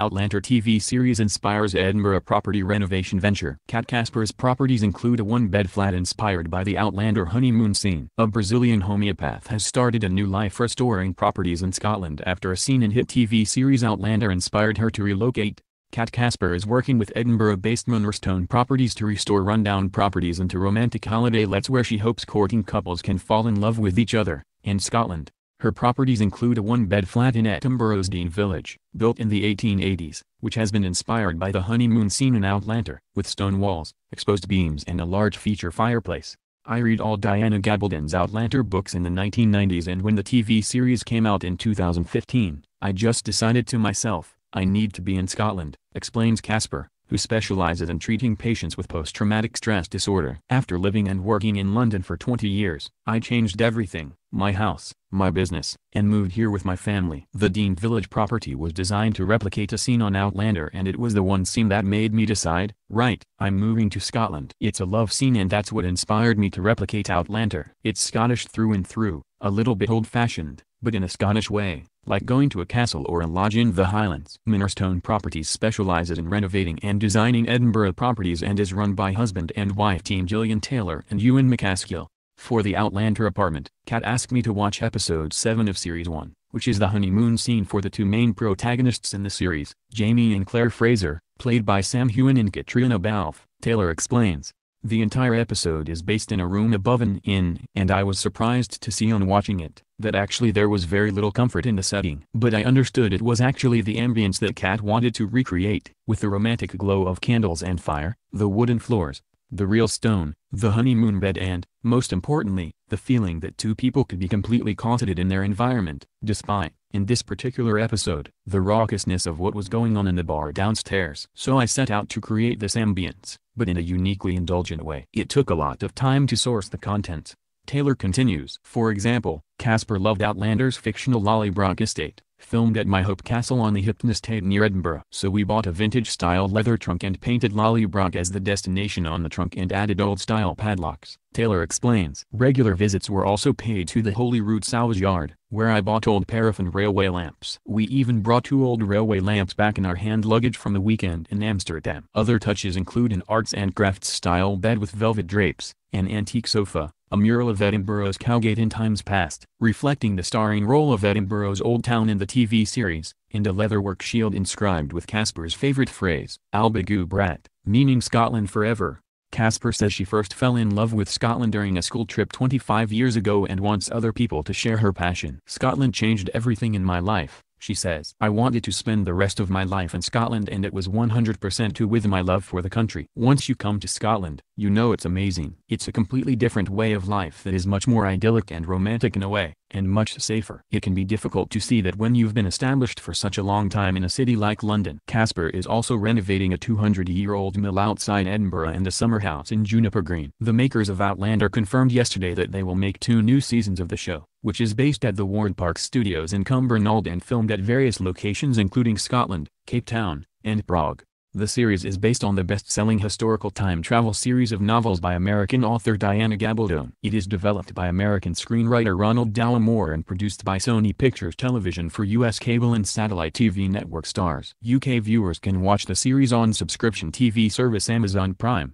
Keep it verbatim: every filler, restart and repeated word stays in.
Outlander T V series inspires Edinburgh property renovation venture. Kat Casper's properties include a one-bed flat inspired by the Outlander honeymoon scene. A Brazilian homeopath has started a new life restoring properties in Scotland after a scene in hit T V series Outlander inspired her to relocate. Kat Casper is working with Edinburgh-based Munro Stone Properties to restore rundown properties into romantic holiday lets where she hopes courting couples can fall in love with each other. In Scotland, her properties include a one-bed flat in Edinburgh's Dean Village, built in the eighteen eighties, which has been inspired by the honeymoon scene in Outlander, with stone walls, exposed beams and a large feature fireplace. I read all Diana Gabaldon's Outlander books in the nineteen nineties, and when the T V series came out in two thousand fifteen, I just decided to myself, I need to be in Scotland, explains Casper, who specializes in treating patients with post-traumatic stress disorder. After living and working in London for twenty years, I changed everything, my house, my business, and moved here with my family. The Dean Village property was designed to replicate a scene on Outlander, and it was the one scene that made me decide, right, I'm moving to Scotland. It's a love scene, and that's what inspired me to replicate Outlander. It's Scottish through and through, a little bit old-fashioned, but in a Scottish way, like going to a castle or a lodge in the Highlands. Minnerstone Properties specializes in renovating and designing Edinburgh properties and is run by husband and wife team Gillian Taylor and Ewan McCaskill. For the Outlander apartment, Kat asked me to watch episode seven of series one, which is the honeymoon scene for the two main protagonists in the series, Jamie and Claire Fraser, played by Sam Heughan and Caitriona Balfe, Taylor explains. The entire episode is based in a room above an inn, and I was surprised to see on watching it that actually there was very little comfort in the setting. But I understood it was actually the ambience that Kat wanted to recreate, with the romantic glow of candles and fire, the wooden floors, the real stone, the honeymoon bed, and, most importantly, the feeling that two people could be completely closeted in their environment, despite, in this particular episode, the raucousness of what was going on in the bar downstairs. So I set out to create this ambience, but in a uniquely indulgent way. It took a lot of time to source the content. Taylor continues. For example, Casper loved Outlander's fictional Lallybroch estate, filmed at My Hope Castle on the Hipton estate near Edinburgh. So we bought a vintage-style leather trunk and painted Lallybroch as the destination on the trunk and added old-style padlocks, Taylor explains. Regular visits were also paid to the Holyrood Sawyers Yard, where I bought old paraffin railway lamps. We even brought two old railway lamps back in our hand luggage from the weekend in Amsterdam. Other touches include an arts and crafts-style bed with velvet drapes, an antique sofa, a mural of Edinburgh's Cowgate in times past, reflecting the starring role of Edinburgh's Old Town in the T V series, and a leatherwork shield inscribed with Casper's favorite phrase, Alba Gu Brath, meaning Scotland forever. Casper says she first fell in love with Scotland during a school trip twenty-five years ago and wants other people to share her passion. Scotland changed everything in my life, she says. I wanted to spend the rest of my life in Scotland, and it was one hundred percent to with my love for the country. Once you come to Scotland, you know it's amazing. It's a completely different way of life that is much more idyllic and romantic in a way, and much safer. It can be difficult to see that when you've been established for such a long time in a city like London. Casper is also renovating a two hundred year old mill outside Edinburgh and a summer house in Juniper Green. The makers of Outlander confirmed yesterday that they will make two new seasons of the show, which is based at the Ward Park Studios in Cumbernauld and filmed at various locations including Scotland, Cape Town, and Prague. The series is based on the best-selling historical time travel series of novels by American author Diana Gabaldon. It is developed by American screenwriter Ronald D. Moore and produced by Sony Pictures Television for U S cable and satellite T V network stars. U K viewers can watch the series on subscription T V service Amazon Prime.